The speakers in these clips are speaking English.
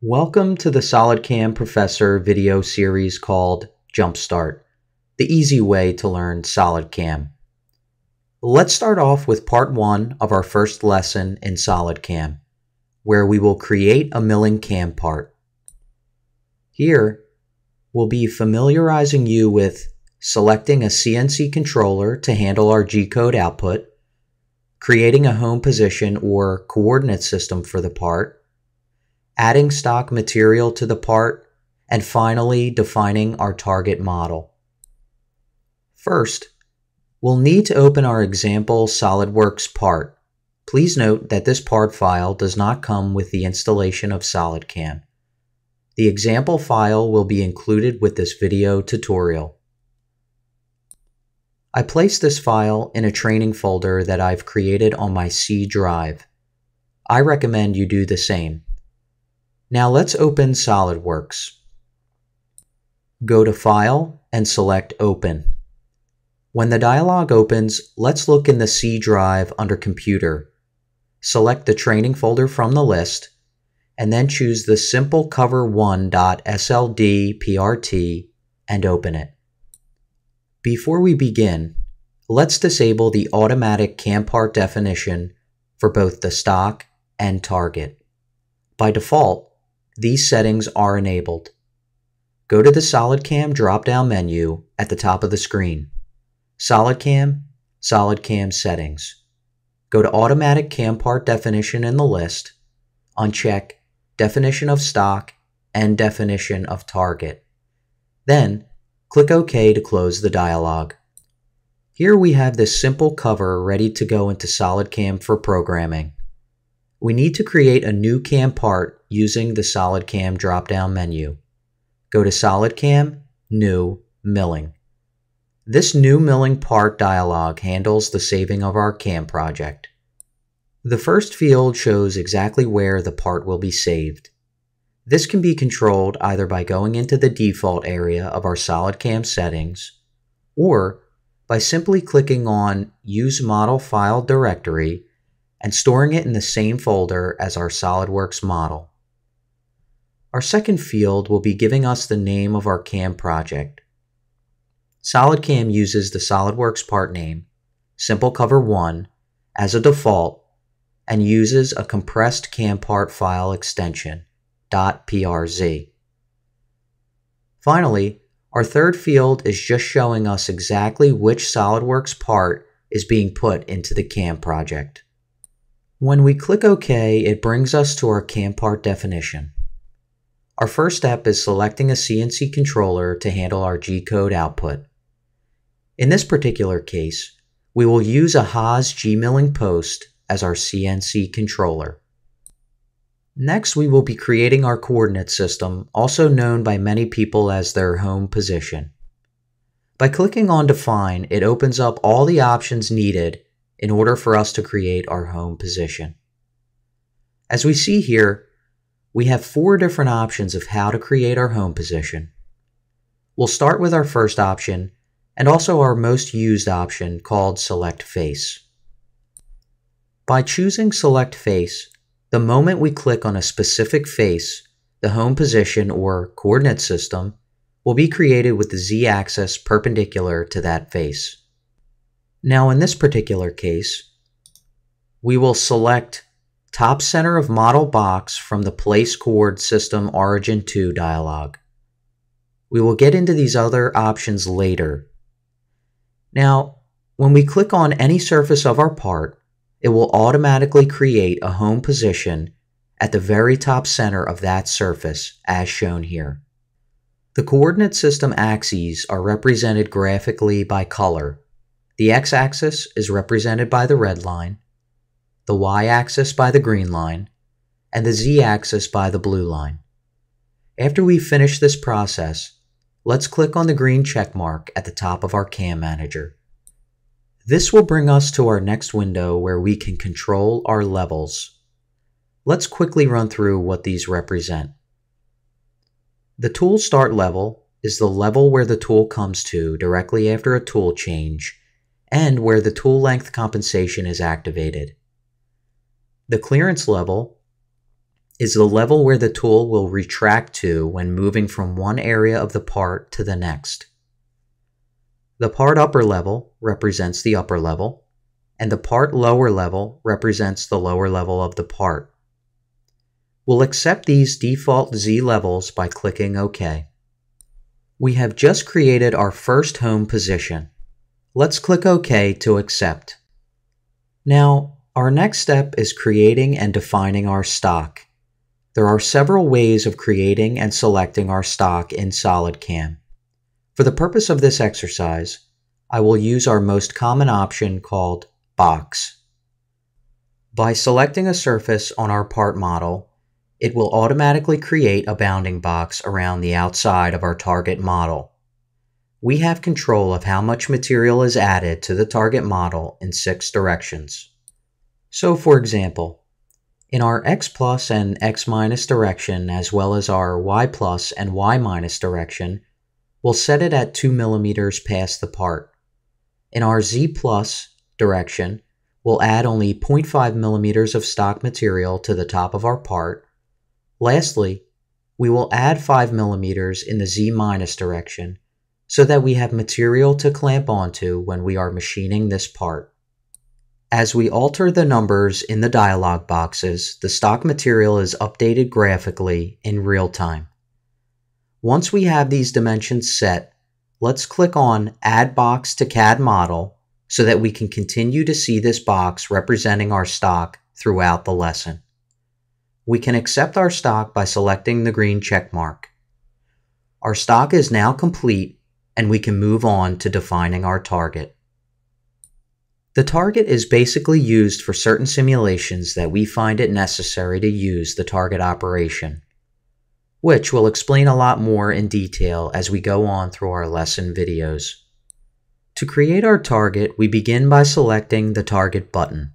Welcome to the SolidCAM Professor video series called Jumpstart, the easy way to learn SolidCAM. Let's start off with part one of our first lesson in SolidCAM, where we will create a milling CAM part. Here, we'll be familiarizing you with selecting a CNC controller to handle our G-code output, creating a home position or coordinate system for the part, adding stock material to the part, and finally defining our target model. First, we'll need to open our example SolidWorks part. Please note that this part file does not come with the installation of SolidCAM. The example file will be included with this video tutorial. I placed this file in a training folder that I've created on my C drive. I recommend you do the same. Now let's open SolidWorks. Go to File and select Open. When the dialog opens, let's look in the C drive under Computer. Select the training folder from the list, and then choose the simple cover1.sldprt and open it. Before we begin, let's disable the automatic CAM part definition for both the stock and target. By default, these settings are enabled. Go to the SolidCAM drop-down menu at the top of the screen. SolidCAM, SolidCAM Settings. Go to Automatic CAM Part Definition in the list. Uncheck Definition of Stock and Definition of Target. Then, click OK to close the dialog. Here we have this simple cover ready to go into SolidCAM for programming. We need to create a new CAM part using the SolidCAM drop-down menu. Go to SolidCAM, New, Milling. This New Milling Part dialog handles the saving of our CAM project. The first field shows exactly where the part will be saved. This can be controlled either by going into the default area of our SolidCAM settings, or by simply clicking on Use Model File Directory and storing it in the same folder as our SolidWorks model. Our second field will be giving us the name of our CAM project. SolidCAM uses the SolidWorks part name, simple cover 1, as a default and uses a compressed CAM part file extension, .prz. Finally, our third field is just showing us exactly which SolidWorks part is being put into the CAM project. When we click OK, it brings us to our CAM part definition. Our first step is selecting a CNC controller to handle our G-code output. In this particular case, we will use a Haas G-milling post as our CNC controller. Next, we will be creating our coordinate system, also known by many people as their home position. By clicking on Define, it opens up all the options needed in order for us to create our home position. As we see here, we have four different options of how to create our home position. We'll start with our first option and also our most used option called Select Face. By choosing Select Face, the moment we click on a specific face, the home position or coordinate system will be created with the Z-axis perpendicular to that face. Now in this particular case, we will select Top Center of Model Box from the Place Chord System Origin 2 dialog. We will get into these other options later. Now, when we click on any surface of our part, it will automatically create a home position at the very top center of that surface, as shown here. The coordinate system axes are represented graphically by color. The X-axis is represented by the red line, the Y-axis by the green line, and the Z-axis by the blue line. After we finish this process, let's click on the green check mark at the top of our CAM manager. This will bring us to our next window where we can control our levels. Let's quickly run through what these represent. The tool start level is the level where the tool comes to directly after a tool change, and where the tool length compensation is activated. The clearance level is the level where the tool will retract to when moving from one area of the part to the next. The part upper level represents the upper level, and the part lower level represents the lower level of the part. We'll accept these default Z levels by clicking OK. We have just created our first home position. Let's click OK to accept. Now, our next step is creating and defining our stock. There are several ways of creating and selecting our stock in SolidCAM. For the purpose of this exercise, I will use our most common option called Box. By selecting a surface on our part model, it will automatically create a bounding box around the outside of our target model. We have control of how much material is added to the target model in 6 directions. So for example, in our X plus and X minus direction, as well as our Y plus and Y minus direction, we'll set it at 2 millimeters past the part. In our Z plus direction, we'll add only 0.5 millimeters of stock material to the top of our part. Lastly, we will add 5 millimeters in the Z minus direction so that we have material to clamp onto when we are machining this part. As we alter the numbers in the dialog boxes, the stock material is updated graphically in real time. Once we have these dimensions set, let's click on Add Box to CAD Model so that we can continue to see this box representing our stock throughout the lesson. We can accept our stock by selecting the green check mark. Our stock is now complete, and we can move on to defining our target. The target is basically used for certain simulations that we find it necessary to use the target operation, which we'll explain a lot more in detail as we go on through our lesson videos. To create our target, we begin by selecting the Target button.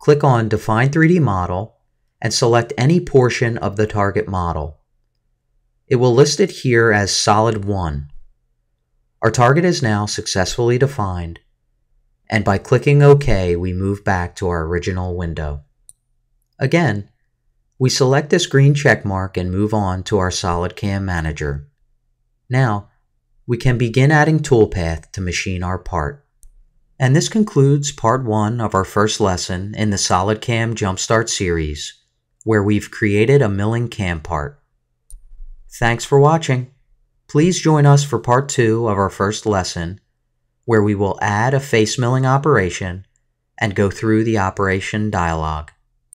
Click on Define 3D Model, and select any portion of the target model. It will list it here as Solid 1. Our target is now successfully defined, and by clicking OK, we move back to our original window. Again, we select this green check mark and move on to our SolidCAM Manager. Now, we can begin adding toolpath to machine our part. And this concludes part 1 of our first lesson in the SolidCAM Jumpstart series, where we've created a milling cam part. Thanks for watching. Please join us for part 2 of our first lesson, where we will add a face milling operation and go through the operation dialog.